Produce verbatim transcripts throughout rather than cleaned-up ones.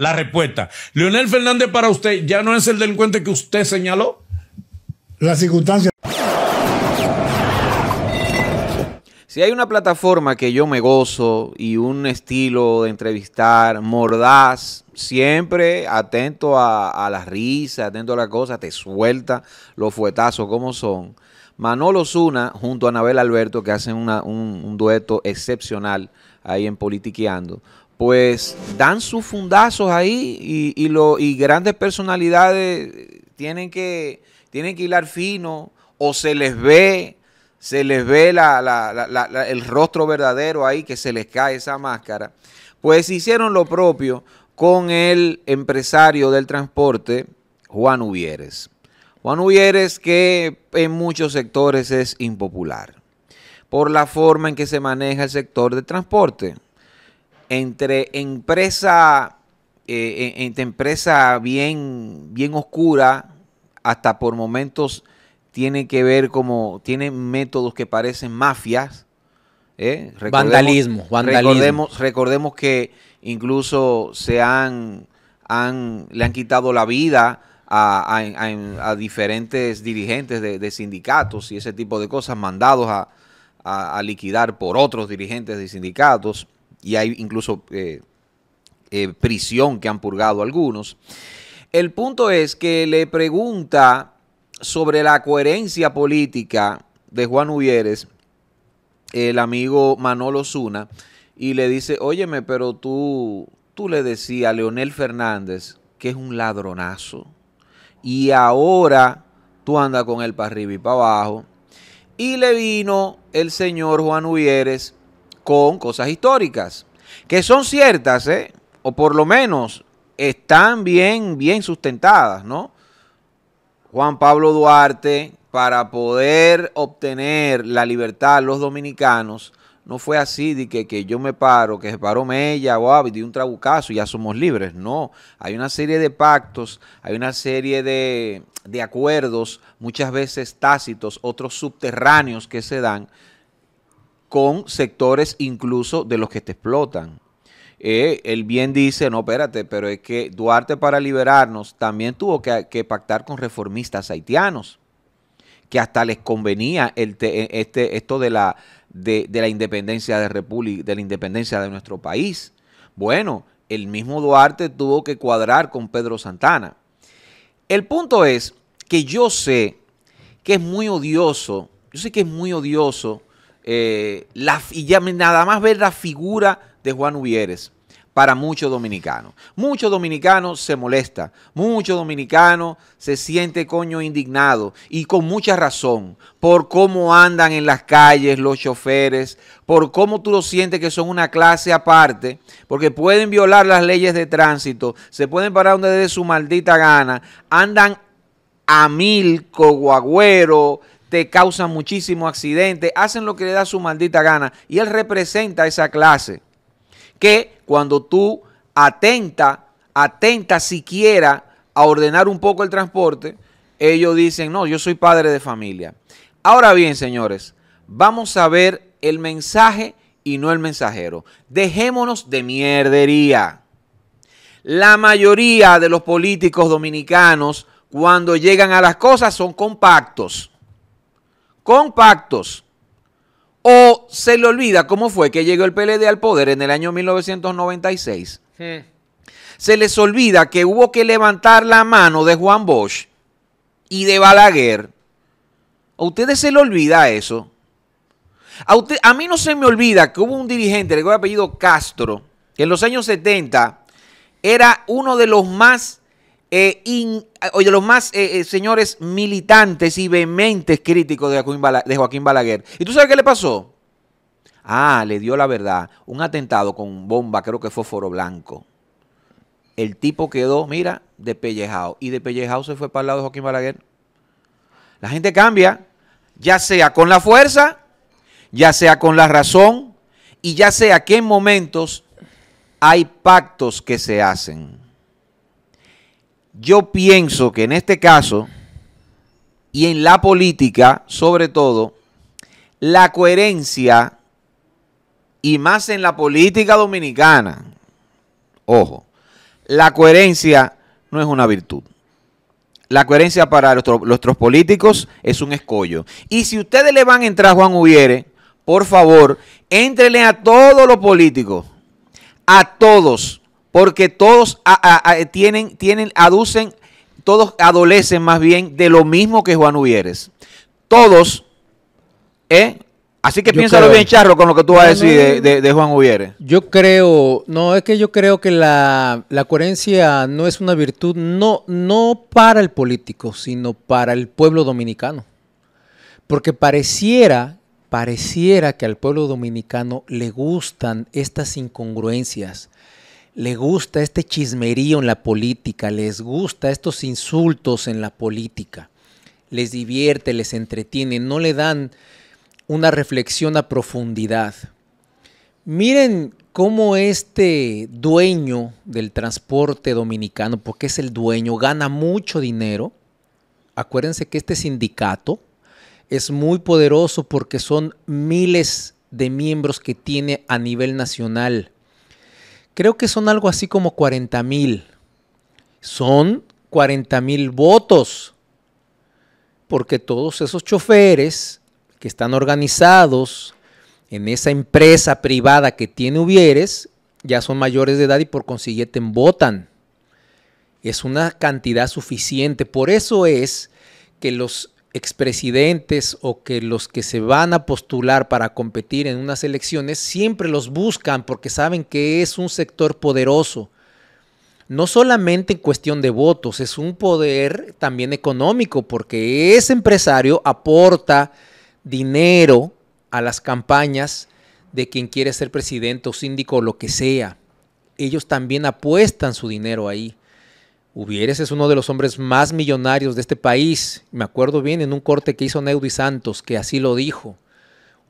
la respuesta. Leonel Fernández, para usted, ¿ya no es el delincuente que usted señaló? La circunstancia. Si hay una plataforma que yo me gozo y un estilo de entrevistar mordaz, siempre atento a, a las risas, atento a la cosa, te suelta los fuetazos como son. Manolo Ozuna junto a Anabel Alberto, que hacen una, un, un dueto excepcional ahí en Politiqueando, pues dan sus fundazos ahí y, y, lo, y grandes personalidades tienen que, tienen que hilar fino o se les ve... se les ve la, la, la, la, la, el rostro verdadero ahí, que se les cae esa máscara. Pues hicieron lo propio con el empresario del transporte, Juan Hubieres. Juan Hubieres, que en muchos sectores es impopular por la forma en que se maneja el sector del transporte. Entre empresa, eh, entre empresa bien, bien oscura, hasta por momentos... tiene que ver como, tienen métodos que parecen mafias. ¿eh? Recordemos, vandalismo, vandalismo. Recordemos, recordemos que incluso se han, han, le han quitado la vida a, a, a, a diferentes dirigentes de, de sindicatos y ese tipo de cosas, mandados a, a, a liquidar por otros dirigentes de sindicatos. Y hay incluso eh, eh, prisión que han purgado algunos. El punto es que le pregunta... sobre la coherencia política de Juan Hubieres, el amigo Manolo Ozuna, y le dice, óyeme, pero tú, tú le decías a Leonel Fernández que es un ladronazo, y ahora tú andas con él para arriba y para abajo. Y le vino el señor Juan Hubieres con cosas históricas, que son ciertas, ¿eh? O por lo menos están bien, bien sustentadas, ¿no? Juan Pablo Duarte, para poder obtener la libertad a los dominicanos, no fue así de que, que yo me paro, que se paró Mella, guau, y di un trabucazo y ya somos libres. No, hay una serie de pactos, hay una serie de, de acuerdos, muchas veces tácitos, otros subterráneos que se dan con sectores incluso de los que te explotan. Eh, él bien dice, no, espérate, pero es que Duarte, para liberarnos, también tuvo que, que pactar con reformistas haitianos, que hasta les convenía el te, este, esto de la, de, de la independencia de República, de la independencia de nuestro país. Bueno, el mismo Duarte tuvo que cuadrar con Pedro Santana. El punto es que yo sé que es muy odioso, yo sé que es muy odioso, eh, la, y ya nada más ver la figura de Juan Hubieres para muchos dominicanos. Muchos dominicanos se molesta, muchos dominicanos se siente coño indignado, y con mucha razón, por cómo andan en las calles los choferes, por cómo tú lo sientes que son una clase aparte, porque pueden violar las leyes de tránsito, se pueden parar donde dé su maldita gana, andan a mil cogüagüero, te causan muchísimos accidentes, hacen lo que le da su maldita gana, y él representa a esa clase que cuando tú atenta, atenta siquiera a ordenar un poco el transporte, ellos dicen, no, yo soy padre de familia. Ahora bien, señores, vamos a ver el mensaje y no el mensajero. Dejémonos de mierdería. La mayoría de los políticos dominicanos, cuando llegan a las cosas, son compactos. Compactos. O se le olvida cómo fue que llegó el P L D al poder en el año mil novecientos noventa y seis. Sí. Se les olvida que hubo que levantar la mano de Juan Bosch y de Balaguer. ¿A ustedes se les olvida eso? A, usted, a mí no se me olvida que hubo un dirigente, le digo el apellido Castro, que en los años setenta era uno de los más... Eh, in, o de los más, eh, eh, señores, militantes y vehementes críticos de Joaquín, Bala, de Joaquín Balaguer. ¿Y tú sabes qué le pasó? Ah, le dio la verdad. Un atentado con bomba, creo que fue Foro Blanco. El tipo quedó, mira, despellejado. Y despellejado se fue para el lado de Joaquín Balaguer. La gente cambia, ya sea con la fuerza, ya sea con la razón, y ya sea que en momentos hay pactos que se hacen. Yo pienso que en este caso, y en la política sobre todo, la coherencia, y más en la política dominicana, ojo, la coherencia no es una virtud. La coherencia para nuestro, nuestros políticos es un escollo. Y si ustedes le van a entrar a Juan Hubieres, por favor, éntrenle a todos los políticos, a todos, porque todos a, a, a, tienen, tienen, aducen, todos adolecen más bien de lo mismo que Juan Hubieres. Todos, ¿eh? Así que yo piénsalo creo, bien, Charro, con lo que tú vas a decir de, de, de Juan Hubieres. Yo creo, no, es que yo creo que la, la coherencia no es una virtud, no, no para el político, sino para el pueblo dominicano. Porque pareciera, pareciera que al pueblo dominicano le gustan estas incongruencias, le gusta este chismerío en la política, les gusta estos insultos en la política, les divierte, les entretiene, no le dan una reflexión a profundidad. Miren cómo este dueño del transporte dominicano, porque es el dueño, gana mucho dinero. Acuérdense que este sindicato es muy poderoso porque son miles de miembros que tiene a nivel nacional. Creo que son algo así como cuarenta mil. Son cuarenta mil votos. Porque todos esos choferes que están organizados en esa empresa privada que tiene Hubieres, ya son mayores de edad y por consiguiente votan. Es una cantidad suficiente. Por eso es que los expresidentes o que los que se van a postular para competir en unas elecciones siempre los buscan porque saben que es un sector poderoso. No solamente en cuestión de votos, es un poder también económico porque ese empresario aporta dinero a las campañas de quien quiere ser presidente o síndico o lo que sea. Ellos también apuestan su dinero ahí. Hubieres es uno de los hombres más millonarios de este país. Me acuerdo bien en un corte que hizo Neudy Santos, que así lo dijo.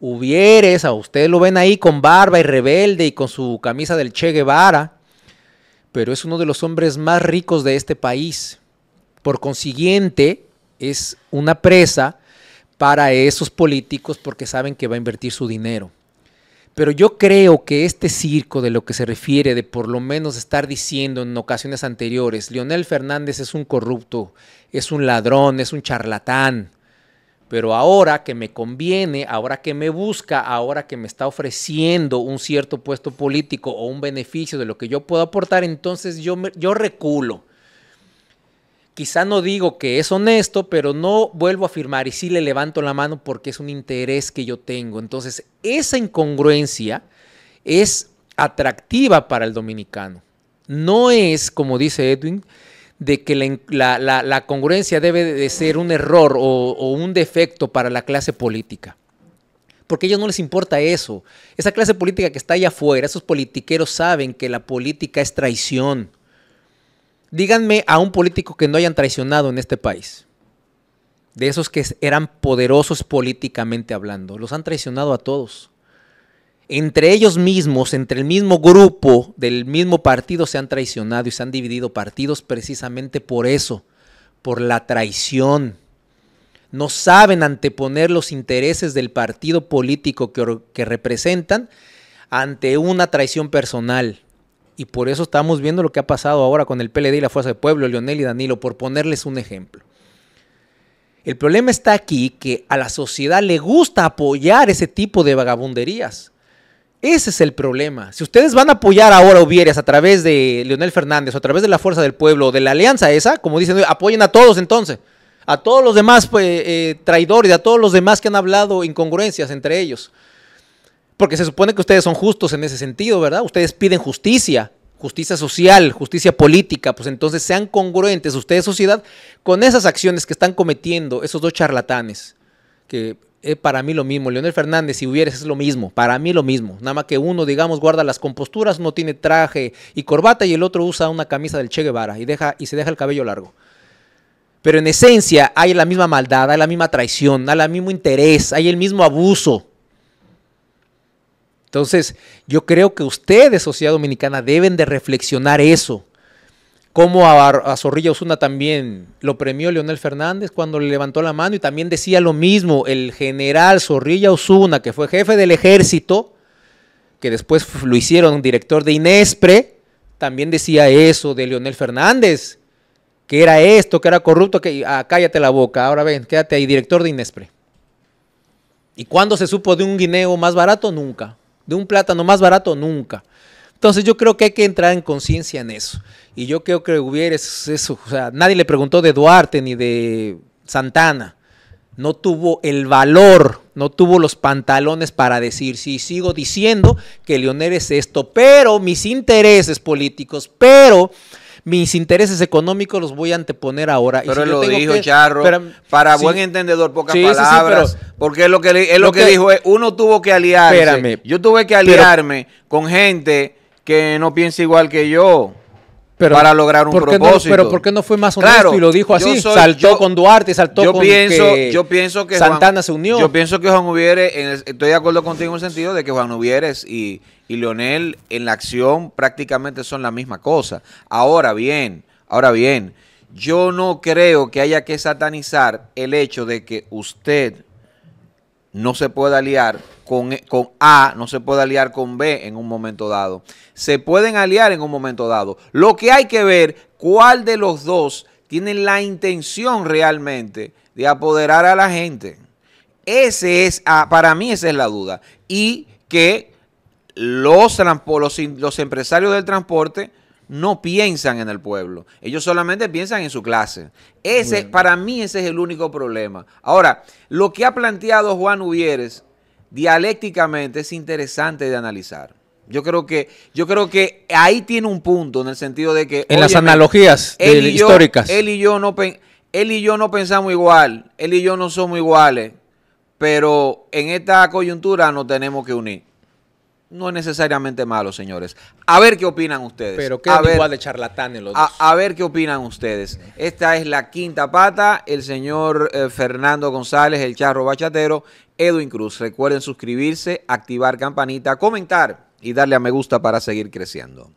Hubieres, a ustedes lo ven ahí con barba y rebelde y con su camisa del Che Guevara, pero es uno de los hombres más ricos de este país. Por consiguiente, es una presa para esos políticos porque saben que va a invertir su dinero. Pero yo creo que este circo de lo que se refiere, de por lo menos estar diciendo en ocasiones anteriores, Leonel Fernández es un corrupto, es un ladrón, es un charlatán, pero ahora que me conviene, ahora que me busca, ahora que me está ofreciendo un cierto puesto político o un beneficio de lo que yo puedo aportar, entonces yo, me, yo reculo. Quizá no digo que es honesto, pero no vuelvo a afirmar y sí le levanto la mano porque es un interés que yo tengo. Entonces, esa incongruencia es atractiva para el dominicano. No es, como dice Edwin, de que la, la, la congruencia debe de ser un error o, o un defecto para la clase política. Porque a ellos no les importa eso. Esa clase política que está allá afuera, esos politiqueros saben que la política es traición. Díganme a un político que no hayan traicionado en este país. De esos que eran poderosos políticamente hablando. Los han traicionado a todos. Entre ellos mismos, entre el mismo grupo del mismo partido se han traicionado y se han dividido partidos precisamente por eso. Por la traición. No saben anteponer los intereses del partido político que, que representan ante una traición personal. Y por eso estamos viendo lo que ha pasado ahora con el P L D y la Fuerza del Pueblo, Leonel y Danilo, por ponerles un ejemplo. El problema está aquí que a la sociedad le gusta apoyar ese tipo de vagabunderías. Ese es el problema. Si ustedes van a apoyar ahora a Hubieres a través de Leonel Fernández, o a través de la Fuerza del Pueblo, o de la alianza esa, como dicen, apoyen a todos entonces. A todos los demás pues, eh, traidores, a todos los demás que han hablado incongruencias entre ellos. Porque se supone que ustedes son justos en ese sentido, ¿verdad? Ustedes piden justicia, justicia social, justicia política. Pues entonces sean congruentes ustedes, sociedad, con esas acciones que están cometiendo esos dos charlatanes. Que es para mí lo mismo. Leonel Fernández y Hubieres es lo mismo. Para mí lo mismo. Nada más que uno, digamos, guarda las composturas, uno tiene traje y corbata y el otro usa una camisa del Che Guevara y, deja, y se deja el cabello largo. Pero en esencia hay la misma maldad, hay la misma traición, hay el mismo interés, hay el mismo abuso. Entonces, yo creo que ustedes, sociedad dominicana, deben de reflexionar eso. Como a, a Zorrilla Osuna también lo premió Leonel Fernández cuando le levantó la mano y también decía lo mismo el general Zorrilla Osuna, que fue jefe del ejército, que después lo hicieron director de Inespre, también decía eso de Leonel Fernández, que era esto, que era corrupto, que ah, cállate la boca, ahora ven, quédate ahí, director de Inespre. ¿Y cuándo se supo de un guineo más barato? Nunca. De un plátano más barato, nunca. Entonces yo creo que hay que entrar en conciencia en eso. Y yo creo que Hubieres eso, o sea, nadie le preguntó de Duarte ni de Santana. No tuvo el valor, no tuvo los pantalones para decir, sí, sigo diciendo que Leonel es esto, pero mis intereses políticos, pero mis intereses económicos los voy a anteponer ahora. Pero y si él lo tengo dijo, que, Charro, pero, para sí, buen entendedor, pocas sí, palabras, sí, sí, pero, porque es lo que, es lo lo que, que dijo, es, uno tuvo que aliarse, espérame, yo tuve que aliarme pero, con gente que no piensa igual que yo. Pero, para lograr un propósito. No, pero ¿por qué no fue más honesto claro, y lo dijo así? Soy, saltó yo, con Duarte, saltó yo con pienso, que yo pienso que Santana Juan, se unió. Yo pienso que Juan Hubieres, en el, estoy de acuerdo contigo en el sentido de que Juan Hubieres y, y Leonel en la acción prácticamente son la misma cosa. Ahora bien, ahora bien, yo no creo que haya que satanizar el hecho de que usted no se pueda aliar con, con A, no se puede aliar con B en un momento dado. Se pueden aliar en un momento dado. Lo que hay que ver, cuál de los dos tiene la intención realmente de apoderar a la gente. Ese es, para mí esa es la duda. Y que los, los, los empresarios del transporte no piensan en el pueblo. Ellos solamente piensan en su clase. Ese, bueno. Para mí ese es el único problema. Ahora, lo que ha planteado Juan Hubieres dialécticamente es interesante de analizar. Yo creo que, yo creo que ahí tiene un punto en el sentido de que... En óyeme, las analogías él de, yo, históricas. Él y, yo no, él y yo no pensamos igual. Él y yo no somos iguales. Pero en esta coyuntura nos tenemos que unir. No es necesariamente malo, señores. A ver qué opinan ustedes. Pero qué igual de charlatanes los dos. A, a ver qué opinan ustedes. Esta es La Quinta Pata. El señor eh, Fernando González, el Charro Bachatero, Edwin Cruz. Recuerden suscribirse, activar campanita, comentar y darle a me gusta para seguir creciendo.